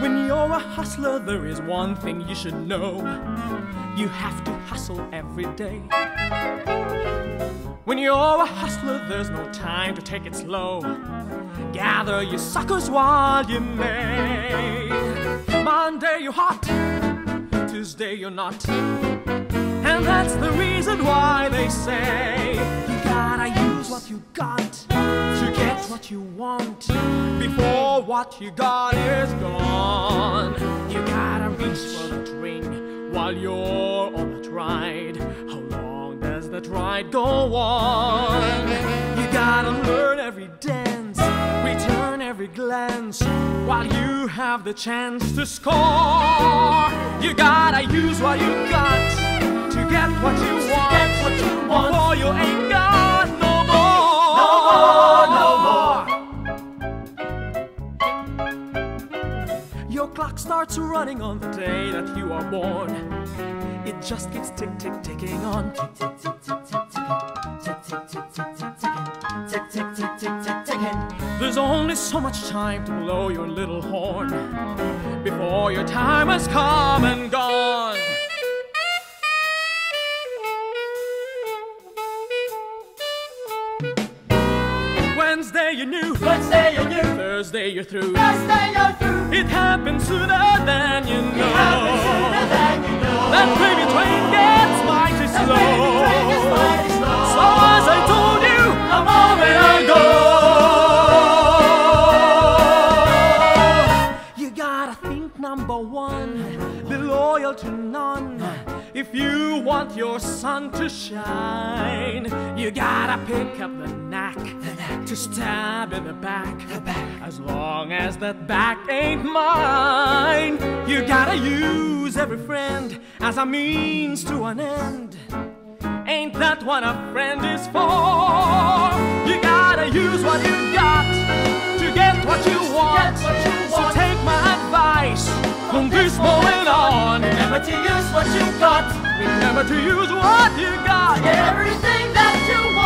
When you're a hustler, there is one thing you should know. You have to hustle every day. When you're a hustler, there's no time to take it slow. Gather your suckers while you may. Monday you're hot, Tuesday you're not. And that's the reason why they say you gotta use what you got to get what you want before what you got is gone. You gotta reach for that ring while you're on that ride. How long does that ride go on? You gotta learn every dance, return every glance while you have the chance to score. You gotta use what you got to get what you want, before you ain't got no more. No more, no more. Your clock starts running on the day that you are born. It just keeps tick, tick, ticking on. Tick, tick, tick, tick, tick, tick, tick, tick, tick, tick, tick, tick, ticking. There's only so much time to blow your little horn before your time has come and gone. Wednesday you're new, Wednesday you're new, Thursday you're through, Thursday you're through. It happens sooner than you know. It happens sooner than you know. That baby train gets mighty slow. That baby train gets mighty slow. So as I told you a moment ago, you gotta think number one, be loyal to none. If you want your sun to shine, you gotta pick up the knack to stab in the back. As long as that back ain't mine, you gotta use every friend as a means to an end. Ain't that what a friend is for? You gotta use what you got to get what you want. So take my advice from this moment on. Remember to use what you got. Remember to use what you got. Everything that you want.